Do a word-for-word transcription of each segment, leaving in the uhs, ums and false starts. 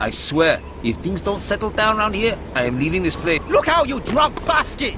I swear, if things don't settle down around here, I am leaving this place. Look out, you drunk basket!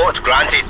Report granted.